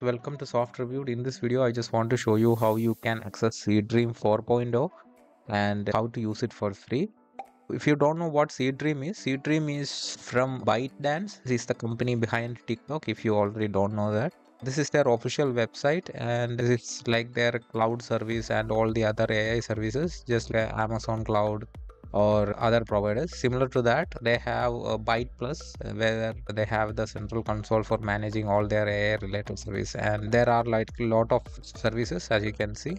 Welcome to Soft Reviewed. In this video I just want to show you how you can access Seedream 4.0 and how to use it for free. If you don't know what Seedream is from ByteDance. This is the company behind TikTok, if you already don't know that. This is their official website and it's like their cloud service and all the other AI services, just like Amazon Cloud or other providers. Similar to that, they have BytePlus, where they have the central console for managing all their AI related service, and there are like a lot of services, as you can see,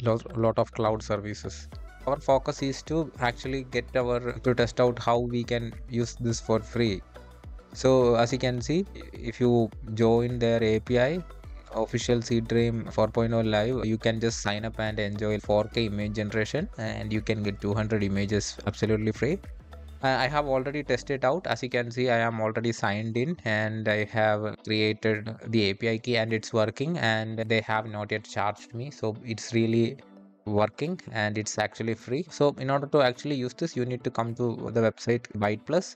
lot of cloud services. Our focus is to actually test out how we can use this for free. So as you can see, if you join their API official Seedream 4.0 live, you can just sign up and enjoy 4K image generation, and you can get 200 images absolutely free. I have already tested out. As you can see, I am already signed in and I have created the API key and it's working, and they have not yet charged me, so it's really working and it's actually free. So in order to actually use this, you need to come to the website BytePlus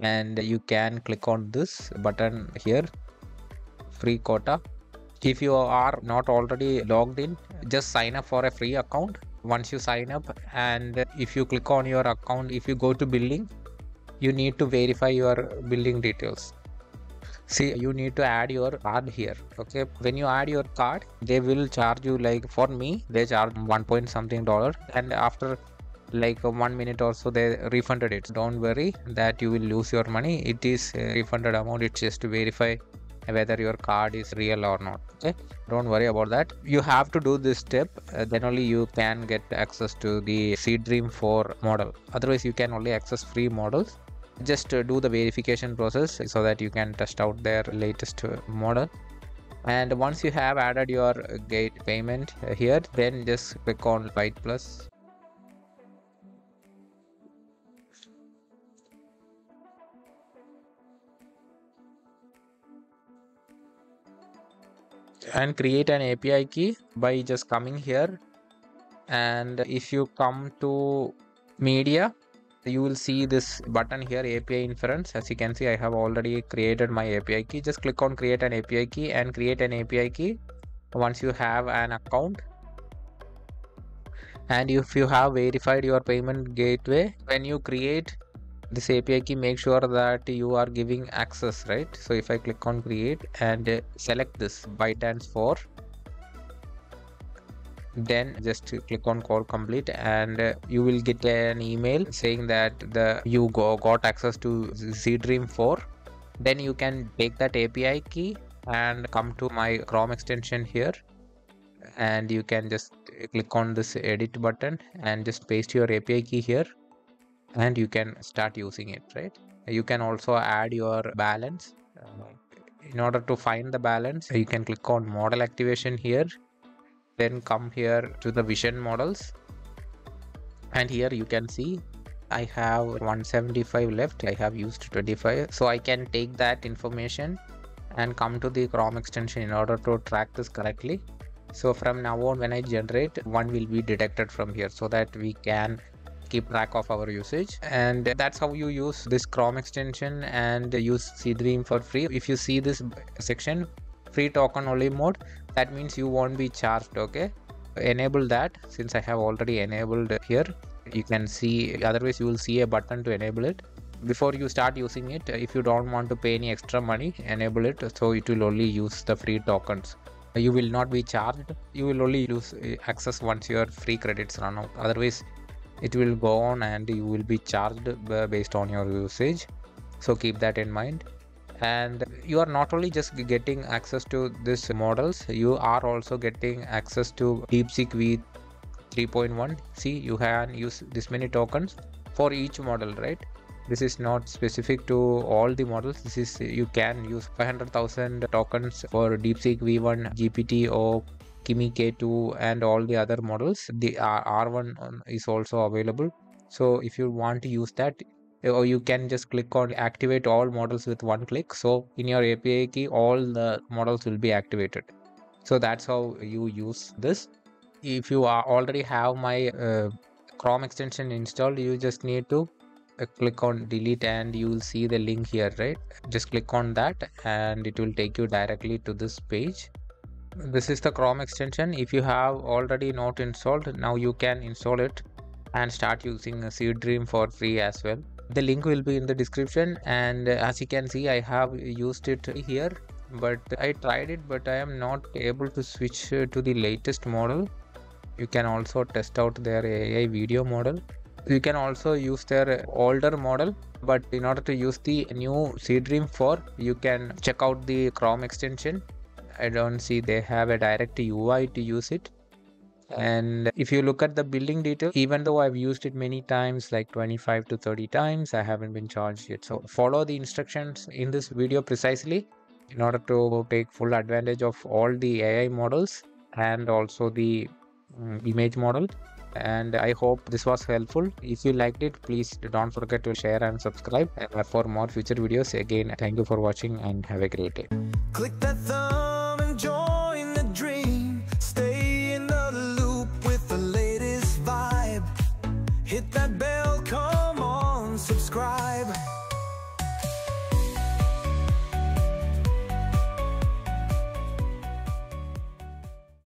and you can click on this button here, free quota. If you are not already logged in, just sign up for a free account. Once you sign up and if you click on your account, if you go to billing, you need to verify your billing details. See, you need to add your card here. Okay, when you add your card, they will charge you, like for me they charge $1 something, and after like 1 minute or so they refunded it. Don't worry that you will lose your money. It is a refunded amount. It's just to verify whether your card is real or not. Okay, don't worry about that. You have to do this step, then only you can get access to the Seedream 4 model. Otherwise you can only access free models. Just do the verification process so that you can test out their latest model. And once you have added your gate payment here, then just click on BytePlus. And create an API key by just coming here, and if you come to media, you will see this button here, API inference. As you can see, I have already created my API key. Just click on create an API key and create an API key once you have an account. And if you have verified your payment gateway, when you create this API key, make sure that you are giving access, right? So if I click on create and select this ByteDance 4, then just click on call complete, and you will get an email saying that you got access to Seedream 4. Then you can take that API key and come to my Chrome extension here, and you can just click on this edit button and just paste your API key here, and you can start using it, right? You can also add your balance. In order to find the balance, you can click on model activation here, then come here to the vision models, and here you can see I have 175 left. I have used 25, so I can take that information and come to the Chrome extension in order to track this correctly. So from now on, when I generate, one will be detected from here, so that we can keep track of our usage. And that's how you use this Chrome extension and use Seedream for free. If you see this section, free token only mode, that means you won't be charged. Okay, enable that. Since I have already enabled here, you can see, otherwise you will see a button to enable it. Before you start using it, if you don't want to pay any extra money, enable it, so it will only use the free tokens. You will not be charged. You will only lose access once your free credits run out. Otherwise it will go on and you will be charged based on your usage, so keep that in mind. And you are not only just getting access to these models, you are also getting access to DeepSeek V3.1. see, you can use this many tokens for each model, right? This is not specific to all the models. This is, you can use 500,000 tokens for DeepSeek V1, GPT-O, Kimi K2 and all the other models. The R1 is also available. So if you want to use that, or you can just click on activate all models with one click. So in your API key, all the models will be activated. So that's how you use this. If you already have my Chrome extension installed, you just need to click on delete and you will see the link here, right? Just click on that and it will take you directly to this page. This is the Chrome extension. If you have already not installed, now you can install it and start using Seedream for free as well. The link will be in the description, and as you can see, I have used it here, but I tried it, but I am not able to switch to the latest model. You can also test out their AI video model. You can also use their older model, but in order to use the new Seedream 4, you can check out the Chrome extension. I don't see they have a direct UI to use it. And if you look at the building detail, even though I've used it many times, like 25 to 30 times, I haven't been charged yet. So follow the instructions in this video precisely in order to take full advantage of all the AI models and also the image model. And I hope this was helpful. If you liked it, please don't forget to share and subscribe for more future videos. Again, thank you for watching and have a great day. Click that thumb.